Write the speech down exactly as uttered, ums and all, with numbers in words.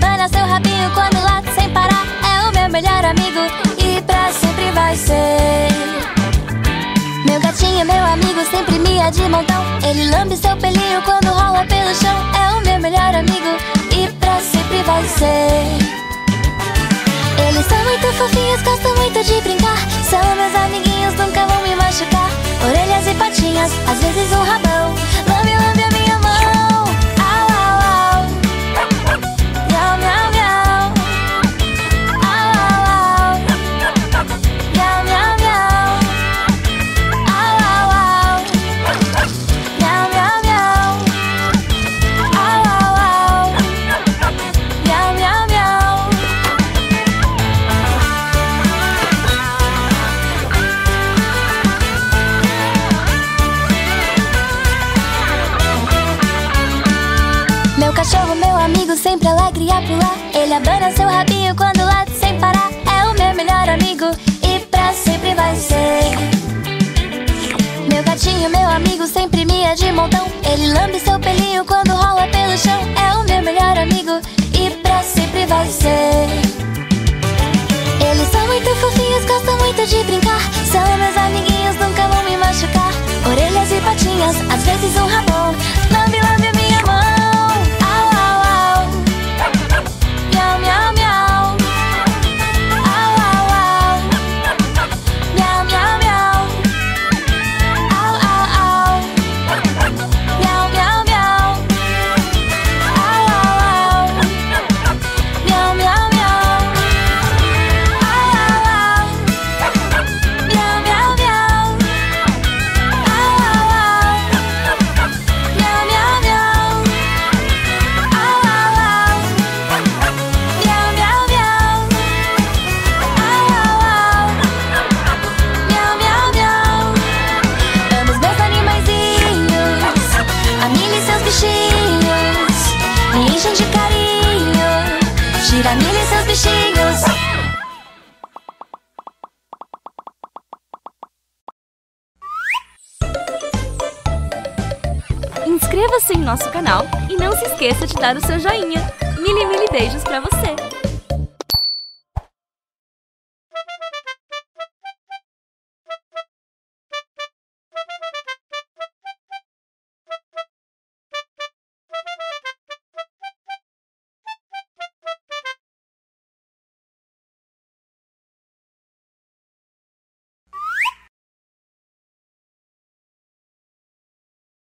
abana seu rabinho quando late sem parar. É o meu melhor amigo e pra sempre vai ser. Meu gatinho, meu amigo, sempre mia de montão. Ele lambe seu pelinho quando rola pelo chão. É o meu melhor amigo e pra sempre vai ser. Eles são muito fofinhos, gostam muito de brincar. São meus amiguinhos, nunca vão me machucar. Orelhas e patinhas, às vezes um rabão. Lambe, lambe a minha mão. Au, au, au. Miau, miau, miau. Au, au, au. Miau, miau, miau. Au, au, au. Miau, miau, miau. Au, au, au. Miau, miau, miau. Meu cachorro, meu amigo, sempre alegre a pular. Ele abana seu rabinho quando late sem parar. É o meu melhor amigo e pra sempre vai ser. Meu gatinho, meu amigo, sempre mia de montão. Ele lambe seu pelinho quando rola pelo chão. É o meu melhor amigo e pra sempre vai ser. Eles são muito fofinhos, gostam muito de brincar. São meus amiguinhos, nunca vão me machucar. Orelhas e patinhas, às vezes um rabão. Lambe, lambe a minha mão. Miau, miau, miau. Au, au, au. Miau, miau, miau. Au, au, au. Miau, miau, miau. Au, au, au. Miau, miau, miau. Au, au, au. Miau, miau, miau. Au, au, au. Miau, miau, miau. Au, au, au. Me enchem de carinho, Giramilha e seus bichinhos. Inscreva-se em nosso canal e não se esqueça de dar o seu joinha. Mil e mil beijos pra você!